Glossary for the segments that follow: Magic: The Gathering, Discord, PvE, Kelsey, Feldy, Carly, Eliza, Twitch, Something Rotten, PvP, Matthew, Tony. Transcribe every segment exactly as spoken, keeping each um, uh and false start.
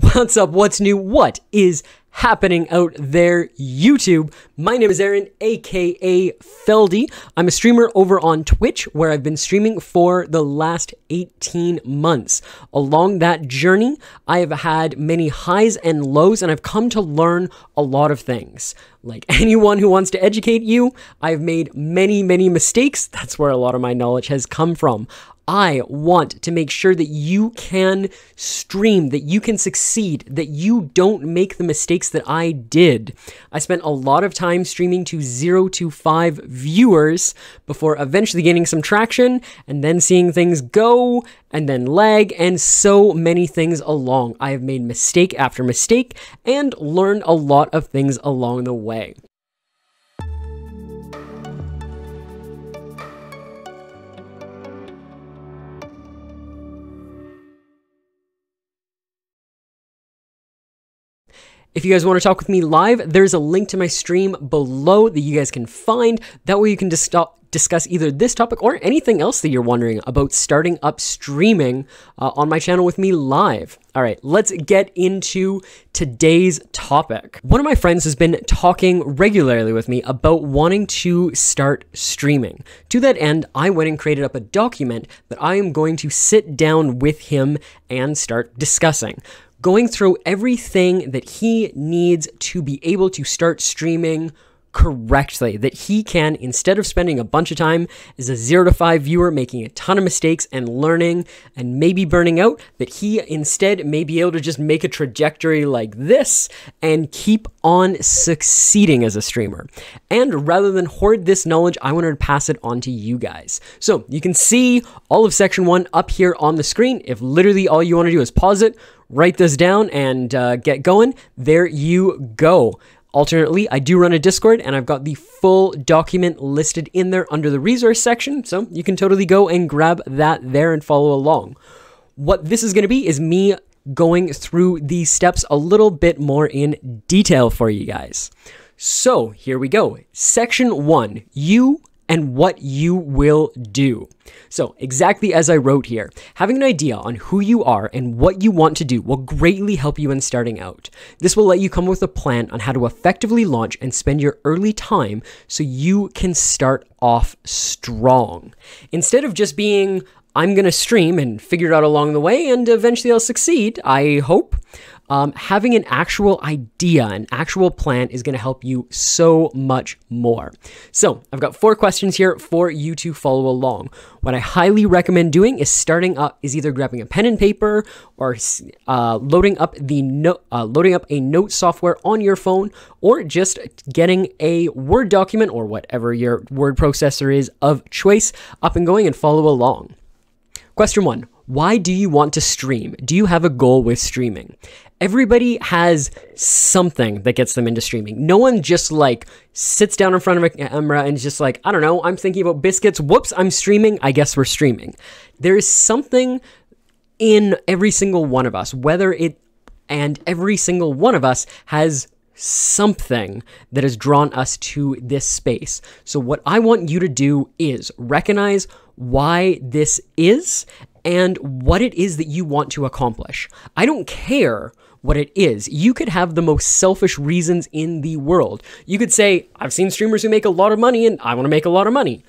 What's up? What's new? What is happening out there, YouTube? My name is Aaron, aka Feldy. I'm a streamer over on Twitch where I've been streaming for the last eighteen months. Along that journey, I have had many highs and lows, and I've come to learn a lot of things. Like anyone who wants to educate you, I've made many, many mistakes. That's where a lot of my knowledge has come from. I want to make sure that you can stream, that you can succeed, that you don't make the mistakes that I did. I spent a lot of time streaming to zero to five viewers before eventually gaining some traction and then seeing things go and then lag and so many things along. I have made mistake after mistake and learned a lot of things along the way. If you guys want to talk with me live, there's a link to my stream below that you guys can find. That way you can dis discuss either this topic or anything else that you're wondering about starting up streaming uh, on my channel with me live. All right, let's get into today's topic. One of my friends has been talking regularly with me about wanting to start streaming. To that end, I went and created up a document that I am going to sit down with him and start discussing. Going through everything that he needs to be able to start streaming correctly, that he can, instead of spending a bunch of time as a zero to five viewer making a ton of mistakes and learning and maybe burning out, that he instead may be able to just make a trajectory like this and keep on succeeding as a streamer. And rather than hoard this knowledge, I wanted to pass it on to you guys. So you can see all of section one up here on the screen. If literally all you want to do is pause it, write this down and uh, get going, there you go. Alternately, I do run a Discord and I've got the full document listed in there under the resource section, so you can totally go and grab that there and follow along. What this is going to be is me going through these steps a little bit more in detail for you guys. So here we go. Section one, you and what you will do. So exactly as I wrote here, having an idea on who you are and what you want to do will greatly help you in starting out. This will let you come up with a plan on how to effectively launch and spend your early time so you can start off strong. Instead of just being, I'm gonna stream and figure it out along the way and eventually I'll succeed, I hope. Um, having an actual idea, an actual plan is going to help you so much more. So I've got four questions here for you to follow along. What I highly recommend doing is starting up is either grabbing a pen and paper or uh, loading up the no uh, loading up a note software on your phone, or just getting a Word document or whatever your word processor is of choice up and going and follow along. Question one. Why do you want to stream? Do you have a goal with streaming? Everybody has something that gets them into streaming. No one just like sits down in front of a camera and is just like, I don't know, I'm thinking about biscuits. Whoops, I'm streaming. I guess we're streaming. There is something in every single one of us, whether it, and every single one of us has something that has drawn us to this space. So what I want you to do is recognize why this is and what it is that you want to accomplish. I don't care what it is. You could have the most selfish reasons in the world. You could say, I've seen streamers who make a lot of money and I want to make a lot of money.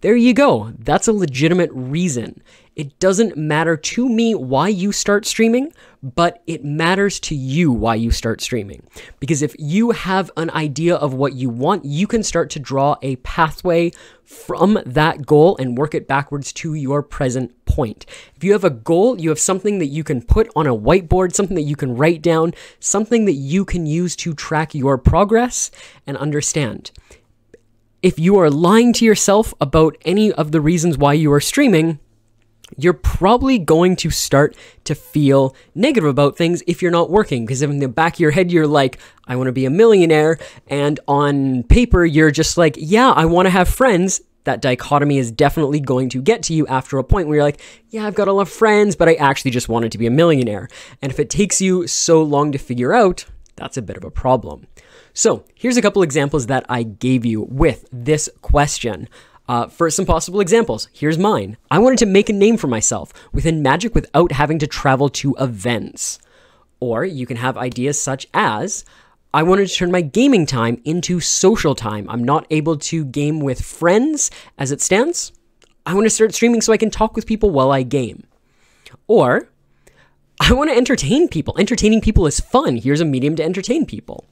There you go. That's a legitimate reason. It doesn't matter to me why you start streaming, but it matters to you why you start streaming. Because if you have an idea of what you want, you can start to draw a pathway from that goal and work it backwards to your present point. If you have a goal, you have something that you can put on a whiteboard, something that you can write down, something that you can use to track your progress and understand. If you are lying to yourself about any of the reasons why you are streaming, you're probably going to start to feel negative about things if you're not working, because in the back of your head, you're like, I want to be a millionaire. And on paper, you're just like, yeah, I want to have friends. That dichotomy is definitely going to get to you after a point where you're like, yeah, I've got a lot of friends, but I actually just wanted to be a millionaire. And if it takes you so long to figure out, that's a bit of a problem. So here's a couple examples that I gave you with this question. Uh, for some possible examples, here's mine. I wanted to make a name for myself within Magic without having to travel to events. Or you can have ideas such as, I wanted to turn my gaming time into social time. I'm not able to game with friends as it stands. I want to start streaming so I can talk with people while I game. Or, I want to entertain people. Entertaining people is fun. Here's a medium to entertain people.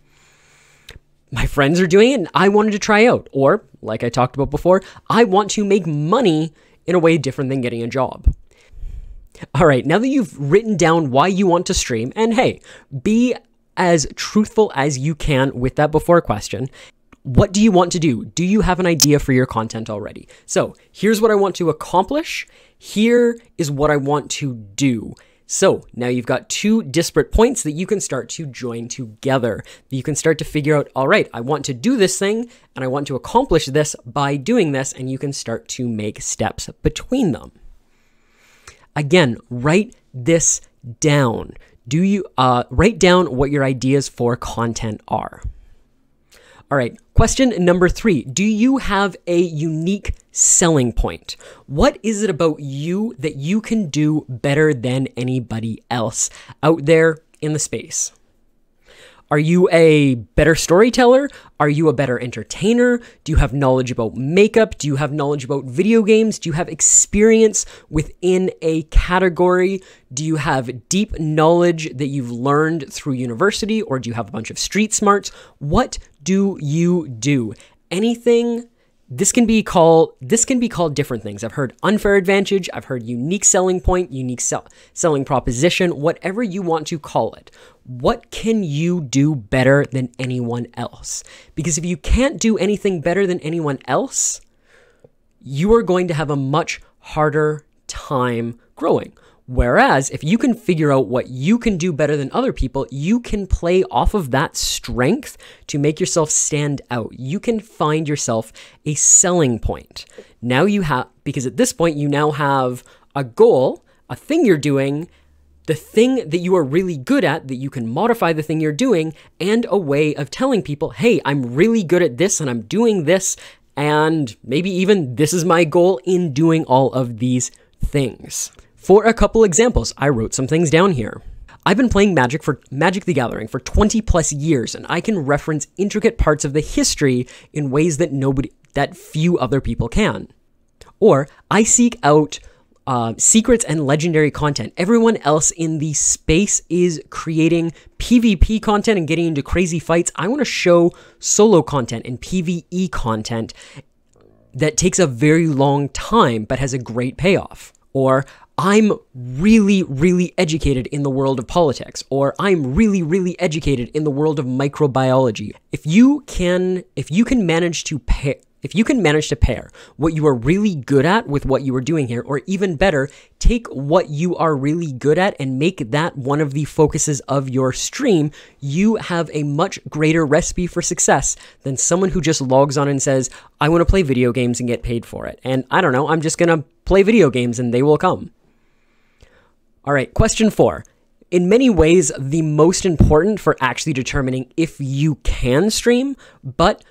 My friends are doing it and I wanted to try out. Or, like I talked about before, I want to make money in a way different than getting a job. All right, now that you've written down why you want to stream, and hey, be as truthful as you can with that before question, what do you want to do? Do you have an idea for your content already? So here's what I want to accomplish. Here is what I want to do. So now you've got two disparate points that you can start to join together. You can start to figure out, all right, I want to do this thing and I want to accomplish this by doing this, and you can start to make steps between them. Again, write this down. Do you uh, write down what your ideas for content are? All right, question number three. Do you have a unique selling point? What is it about you that you can do better than anybody else out there in the space? Are you a better storyteller? Are you a better entertainer? Do you have knowledge about makeup? Do you have knowledge about video games? Do you have experience within a category? Do you have deep knowledge that you've learned through university, or do you have a bunch of street smarts? What do you do? Anything. This can be called this can be called different things. I've heard unfair advantage, I've heard unique selling point, unique sell, selling proposition, whatever you want to call it. What can you do better than anyone else? Because if you can't do anything better than anyone else, you are going to have a much harder time growing. Whereas if you can figure out what you can do better than other people, you can play off of that strength to make yourself stand out. You can find yourself a selling point. Now you have, because at this point you now have a goal, a thing you're doing, the thing that you are really good at, that you can modify the thing you're doing, and a way of telling people, hey, I'm really good at this and I'm doing this, and maybe even this is my goal in doing all of these things. For a couple examples, I wrote some things down here. I've been playing Magic for Magic the Gathering for twenty plus years, and I can reference intricate parts of the history in ways that nobody, that few other people can. Or I seek out uh, secrets and legendary content. Everyone else in the space is creating PvP content and getting into crazy fights. I want to show solo content and PvE content that takes a very long time but has a great payoff. Or I'm really, really educated in the world of politics, or I'm really, really educated in the world of microbiology. If you can, if you can manage to pair, if you can manage to pair what you are really good at with what you are doing here, or even better, take what you are really good at and make that one of the focuses of your stream, you have a much greater recipe for success than someone who just logs on and says, I want to play video games and get paid for it. And I don't know, I'm just going to play video games and they will come. All right, question four. In many ways, the most important for actually determining if you can stream, but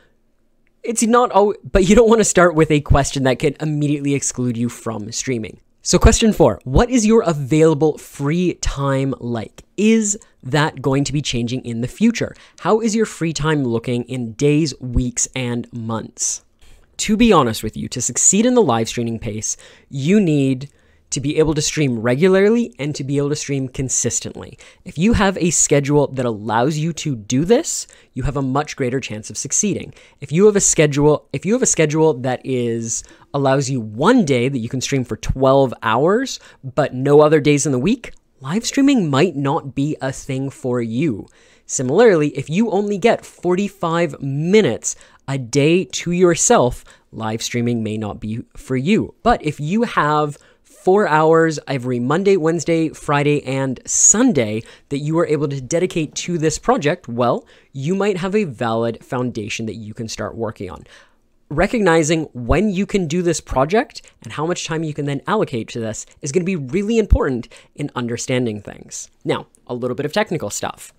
it's not always, but you don't want to start with a question that could immediately exclude you from streaming. So question four, what is your available free time like? Is that going to be changing in the future? How is your free time looking in days, weeks, and months? To be honest with you, to succeed in the live streaming pace, you need to be able to stream regularly and to be able to stream consistently. If you have a schedule that allows you to do this, you have a much greater chance of succeeding. If you have a schedule, if you have a schedule that is allows you one day that you can stream for twelve hours, but no other days in the week, live streaming might not be a thing for you. Similarly, if you only get forty-five minutes a day to yourself, live streaming may not be for you. But if you have four hours every Monday, Wednesday, Friday, and Sunday that you are able to dedicate to this project, well, you might have a valid foundation that you can start working on. Recognizing when you can do this project and how much time you can then allocate to this is going to be really important in understanding things. Now, a little bit of technical stuff.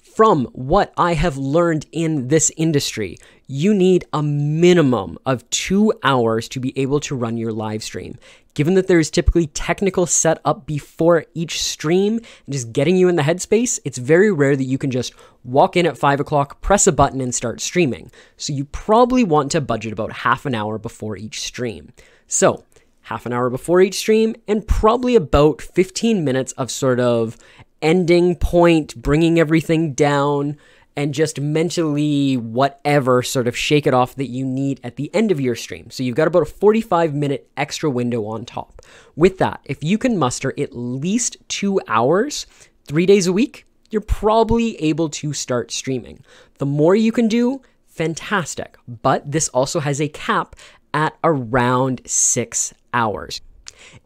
From what I have learned in this industry, you need a minimum of two hours to be able to run your live stream. Given that there is typically technical setup before each stream, and just getting you in the headspace, it's very rare that you can just walk in at five o'clock, press a button, and start streaming. So you probably want to budget about half an hour before each stream. So half an hour before each stream, and probably about fifteen minutes of sort of ending point, bringing everything down, and just mentally whatever sort of shake it off that you need at the end of your stream. So you've got about a forty-five minute extra window on top. With that, if you can muster at least two hours, three days a week, you're probably able to start streaming. The more you can do, fantastic. But this also has a cap at around six hours.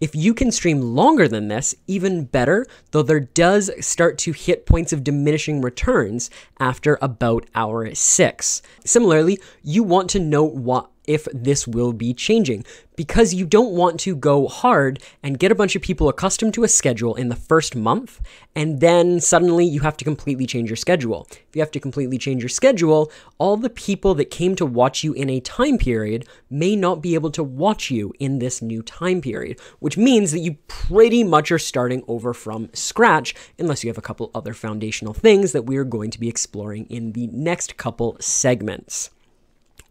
If you can stream longer than this, even better, though there does start to hit points of diminishing returns after about hour six. Similarly, you want to note what if this will be changing, because you don't want to go hard and get a bunch of people accustomed to a schedule in the first month, and then suddenly you have to completely change your schedule. If you have to completely change your schedule, all the people that came to watch you in a time period may not be able to watch you in this new time period, which means that you pretty much are starting over from scratch, unless you have a couple other foundational things that we are going to be exploring in the next couple segments.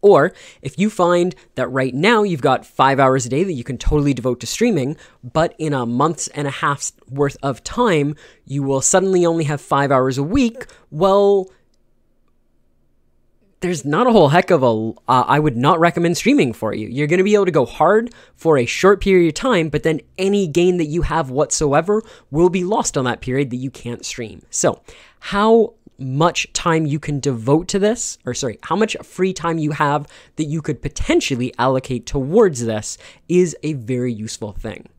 Or if you find that right now you've got five hours a day that you can totally devote to streaming, but in a month and a half's worth of time, you will suddenly only have five hours a week, well, there's not a whole heck of a, uh, I would not recommend streaming for you. You're going to be able to go hard for a short period of time, but then any gain that you have whatsoever will be lost on that period that you can't stream. So how much time you can devote to this, or sorry, how much free time you have that you could potentially allocate towards this is a very useful thing.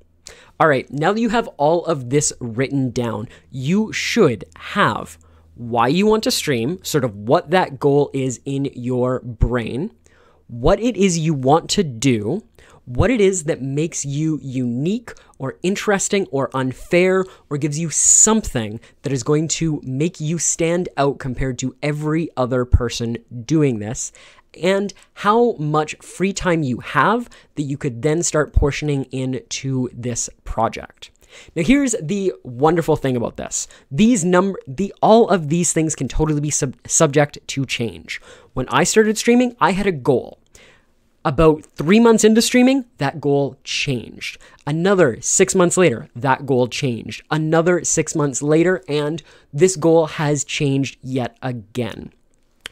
All right, now that you have all of this written down, you should have why you want to stream, sort of what that goal is in your brain, what it is you want to do, what it is that makes you unique or interesting or unfair or gives you something that is going to make you stand out compared to every other person doing this, and how much free time you have that you could then start portioning into this project. Now, here's the wonderful thing about this. These number, the all of these things can totally be sub subject to change. When I started streaming, I had a goal. About three months into streaming, that goal changed. Another six months later, that goal changed. Another six months later, and this goal has changed yet again.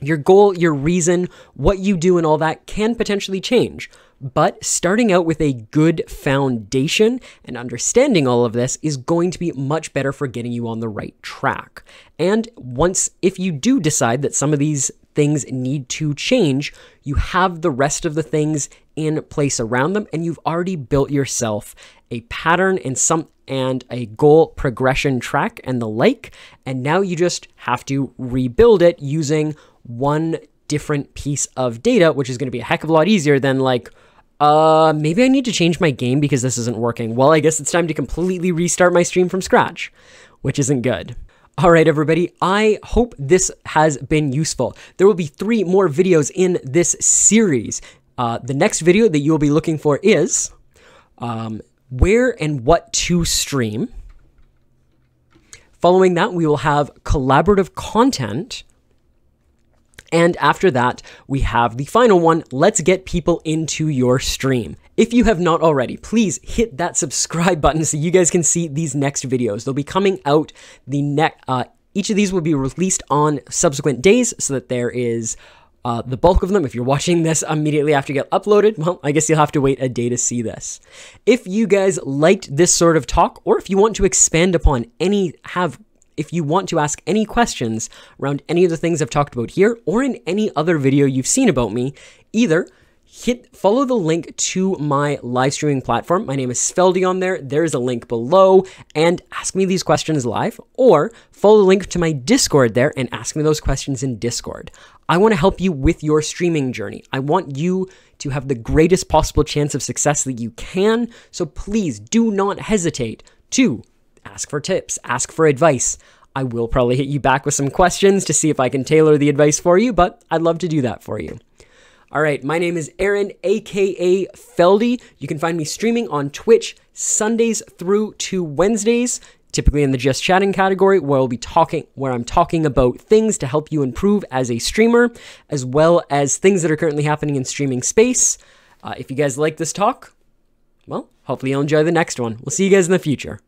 Your goal, your reason, what you do and all that can potentially change. But starting out with a good foundation and understanding all of this is going to be much better for getting you on the right track. And once, if you do decide that some of these things need to change, you have the rest of the things in place around them, and you've already built yourself a pattern and some and a goal progression track and the like, and now you just have to rebuild it using one different piece of data, which is going to be a heck of a lot easier than like, uh, maybe I need to change my game because this isn't working. Well, I guess it's time to completely restart my stream from scratch, which isn't good. All right, everybody, I hope this has been useful. There will be three more videos in this series. Uh, the next video that you'll be looking for is um, where and what to stream. Following that, we will have collaborative content. And after that, we have the final one, let's get people into your stream. If you have not already, please hit that subscribe button so you guys can see these next videos. They'll be coming out the next, uh, each of these will be released on subsequent days so that there is uh, the bulk of them. If you're watching this immediately after you get uploaded, well, I guess you'll have to wait a day to see this. If you guys liked this sort of talk, or if you want to expand upon any, have If you want to ask any questions around any of the things I've talked about here or in any other video you've seen about me, either hit follow the link to my live streaming platform. My name is Sveldy on there. There is a link below, and ask me these questions live, or follow the link to my Discord there and ask me those questions in Discord. I want to help you with your streaming journey. I want you to have the greatest possible chance of success that you can. So please do not hesitate to ask for tips, ask for advice. I will probably hit you back with some questions to see if I can tailor the advice for you, but I'd love to do that for you. All right, my name is Aaron, aka Feldy. You can find me streaming on Twitch Sundays through to Wednesdays, typically in the Just Chatting category, where I'll be talking, where I'm talking about things to help you improve as a streamer, as well as things that are currently happening in streaming space. Uh, if you guys like this talk, well, hopefully you'll enjoy the next one. We'll see you guys in the future.